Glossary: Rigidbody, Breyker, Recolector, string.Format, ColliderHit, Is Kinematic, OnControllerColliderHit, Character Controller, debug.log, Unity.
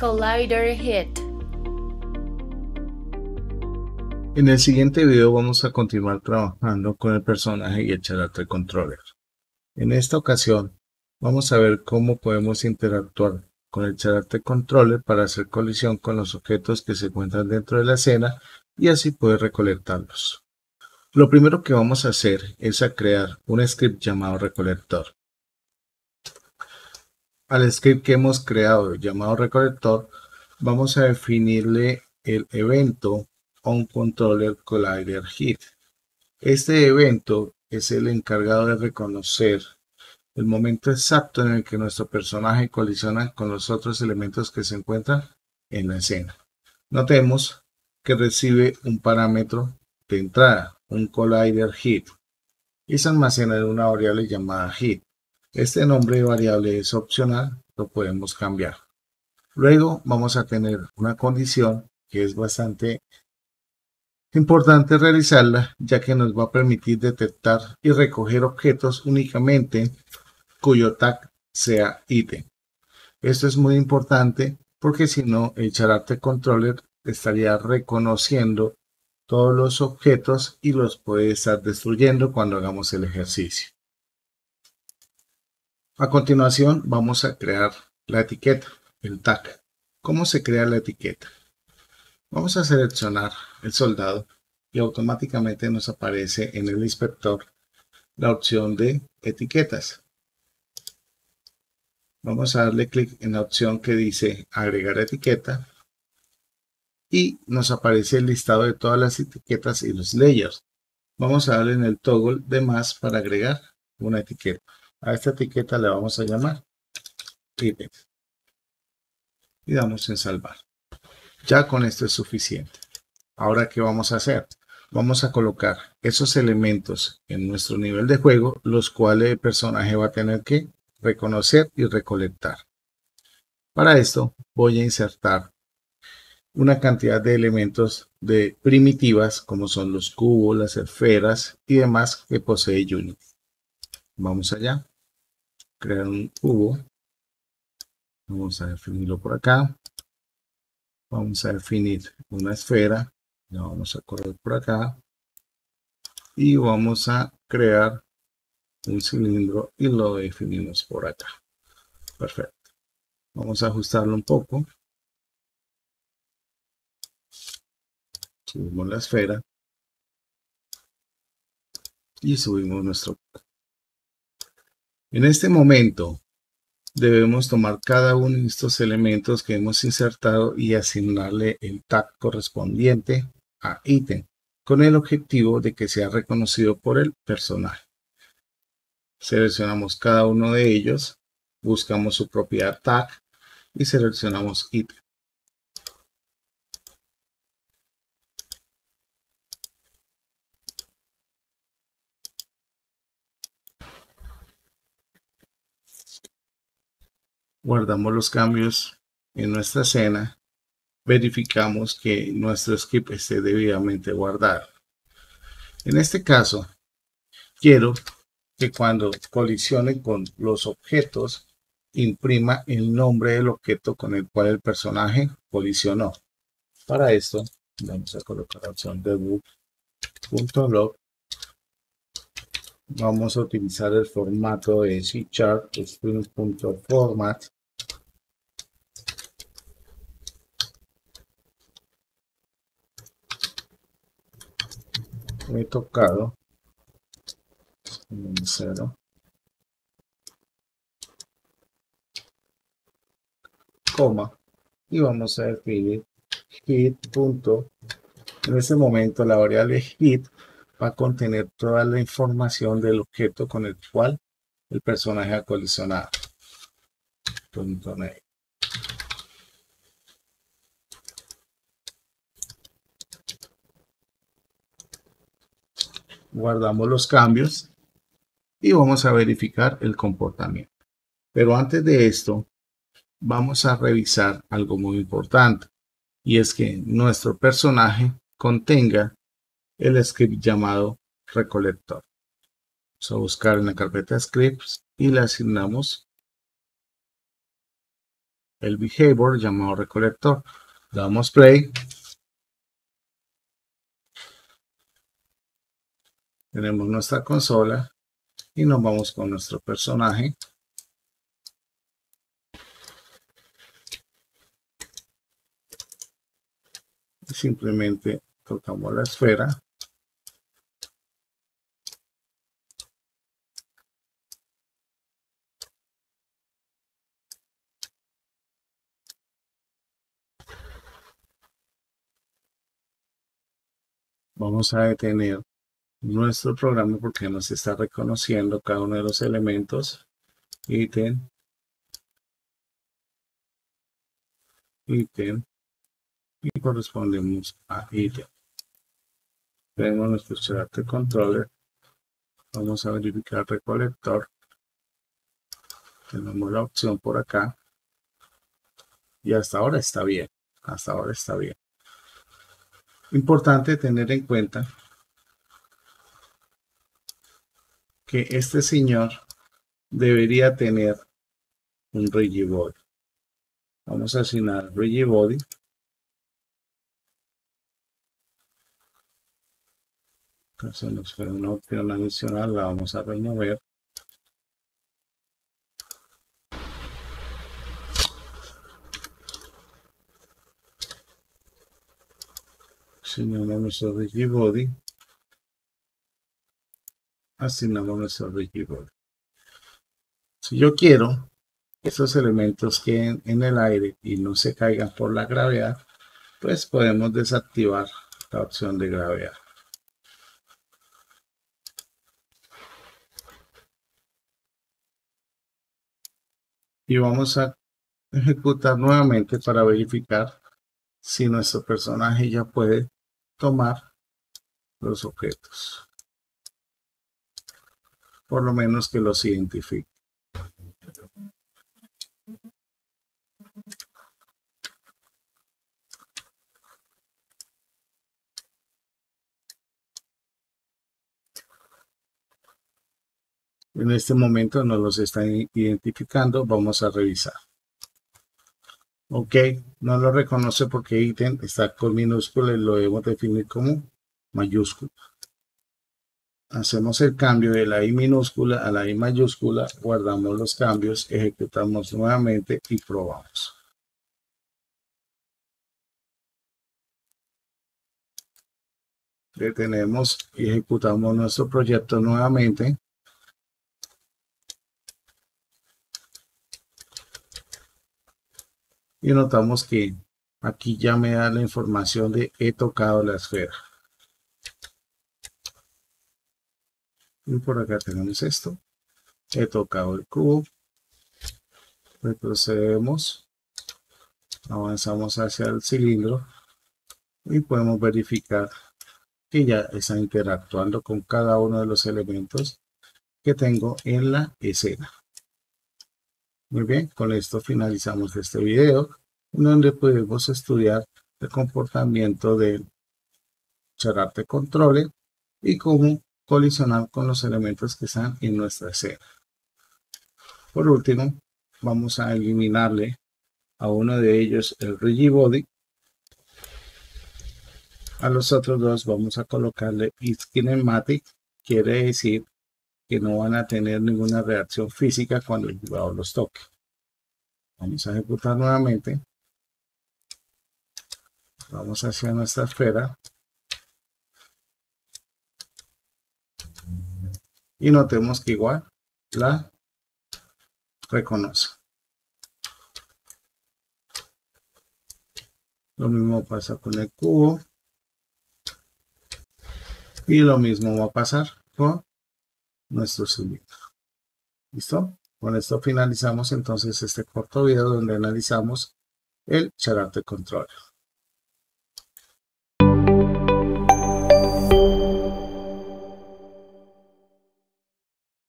OnControllerColliderHit. En el siguiente video vamos a continuar trabajando con el personaje y el Character Controller. En esta ocasión vamos a ver cómo podemos interactuar con el Character Controller para hacer colisión con los objetos que se encuentran dentro de la escena y así poder recolectarlos. Lo primero que vamos a hacer es a crear un script llamado Recolector. Al script que hemos creado llamado Recolector vamos a definirle el evento OnControllerColliderHit. Este evento es el encargado de reconocer el momento exacto en el que nuestro personaje colisiona con los otros elementos que se encuentran en la escena. Notemos que recibe un parámetro de entrada, un ColliderHit, y se almacena en una variable llamada hit. Este nombre de variable es opcional, lo podemos cambiar. Luego vamos a tener una condición que es bastante importante realizarla, ya que nos va a permitir detectar y recoger objetos únicamente cuyo tag sea ítem. Esto es muy importante porque si no, el Character Controller estaría reconociendo todos los objetos y los puede estar destruyendo cuando hagamos el ejercicio. A continuación vamos a crear la etiqueta, el tag. ¿Cómo se crea la etiqueta? Vamos a seleccionar el soldado y automáticamente nos aparece en el inspector la opción de etiquetas. Vamos a darle clic en la opción que dice agregar etiqueta y nos aparece el listado de todas las etiquetas y los layers. Vamos a darle en el toggle de más para agregar una etiqueta. A esta etiqueta le vamos a llamar item y damos en salvar. Ya con esto es suficiente. Ahora, ¿qué vamos a hacer? Vamos a colocar esos elementos en nuestro nivel de juego, los cuales el personaje va a tener que reconocer y recolectar. Para esto, voy a insertar una cantidad de elementos de primitivas, como son los cubos, las esferas y demás que posee Unity. Vamos allá. Crear un cubo. Vamos a definirlo por acá. Vamos a definir una esfera, la vamos a correr por acá y vamos a crear un cilindro y lo definimos por acá. Perfecto. Vamos a ajustarlo un poco. Subimos la esfera y subimos nuestro. En este momento debemos tomar cada uno de estos elementos que hemos insertado y asignarle el tag correspondiente a ítem, con el objetivo de que sea reconocido por el personaje. Seleccionamos cada uno de ellos, buscamos su propiedad tag y seleccionamos ítem. Guardamos los cambios en nuestra escena, verificamos que nuestro script esté debidamente guardado. En este caso, quiero que cuando colisione con los objetos, imprima el nombre del objeto con el cual el personaje colisionó. Para esto, vamos a colocar la opción debug.log. Vamos a utilizar el formato de string.Format. Me he tocado 0 coma y vamos a definir hit punto. En este momento la variable hit va a contener toda la información del objeto con el cual el personaje ha colisionado. Guardamos los cambios y vamos a verificar el comportamiento. Pero antes de esto, vamos a revisar algo muy importante, y es que nuestro personaje contenga el script llamado recolector. Vamos a buscar en la carpeta scripts y le asignamos el behavior llamado Recolector. Damos play. Tenemos nuestra consola y nos vamos con nuestro personaje. Simplemente tocamos la esfera. Vamos a detener nuestro programa porque nos está reconociendo cada uno de los elementos. Ítem. Ítem. Y correspondemos a ítem. Tenemos nuestro Character Controller. Vamos a verificar Recolector. Tenemos la opción por acá. Y hasta ahora está bien. Hasta ahora está bien. Importante tener en cuenta que este señor debería tener un Rigidbody. Vamos a asignar Rigidbody. Entonces nos fue una opción adicional, la vamos a remover. Asignamos nuestro Rigidbody. Asignamos nuestro Rigidbody. Si yo quiero que estos elementos queden en el aire y no se caigan por la gravedad, pues podemos desactivar la opción de gravedad. Y vamos a ejecutar nuevamente para verificar si nuestro personaje ya puede tomar los objetos. Por lo menos que los identifique. En este momento no los están identificando. Vamos a revisar. Ok, no lo reconoce porque ítem está con minúscula y lo debemos definir como mayúscula. Hacemos el cambio de la I minúscula a la I mayúscula. Guardamos los cambios, ejecutamos nuevamente y probamos. Detenemos y ejecutamos nuestro proyecto nuevamente. Y notamos que aquí ya me da la información de he tocado la esfera. Y por acá tenemos esto. He tocado el cubo. Retrocedemos. Avanzamos hacia el cilindro. Y podemos verificar que ya está interactuando con cada uno de los elementos que tengo en la escena. Muy bien, con esto finalizamos este video, donde pudimos estudiar el comportamiento del Character Controller y cómo colisionar con los elementos que están en nuestra escena. Por último, vamos a eliminarle a uno de ellos el Rigidbody. A los otros dos vamos a colocarle Is Kinematic, quiere decir que no van a tener ninguna reacción física cuando el jugador los toque. Vamos a ejecutar nuevamente. Vamos hacia nuestra esfera. Y notemos que igual la reconoce. Lo mismo pasa con el cubo. Y lo mismo va a pasar con nuestro cilindro. ¿Listo? Con esto finalizamos entonces este corto video donde analizamos el Character Controller.